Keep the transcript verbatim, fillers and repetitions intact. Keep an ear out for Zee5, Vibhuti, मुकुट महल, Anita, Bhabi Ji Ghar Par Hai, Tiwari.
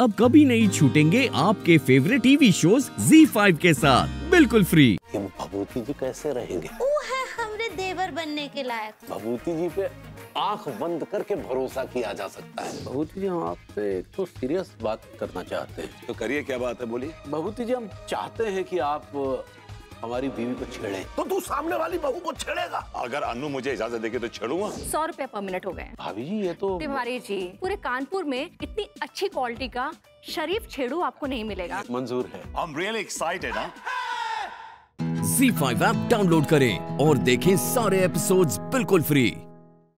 अब कभी नहीं छूटेंगे आपके favourite TV shows Zee five के साथ बिल्कुल फ्री। भभूति जी कैसे रहेंगे? वो है हमरे देवर बनने के लायक। भभूति जी पे आंख बंद करके भरोसा किया जा सकता है। भभूति जी हम आपसे तो सीरियस बात करना चाहते हैं। तो करिए, क्या बात है बोलिए। भभूति जी हम चाहते हैं कि आप हमारी बीवी को छेड़े। तो तू सामने वाली बहू को छेड़ेगा? अगर अनु मुझे इजाजत देगी तो छेड़ूंगा। सौ रुपए पर मिनट हो गए। भाभी जी ये तो तिवारी जी, पूरे कानपुर में इतनी अच्छी क्वालिटी का शरीफ छेड़ू आपको नहीं मिलेगा। मंजूर है। I am really excited. Zee five app download करें और देखें सारे एपिसोड्स बिल्कुल फ्री।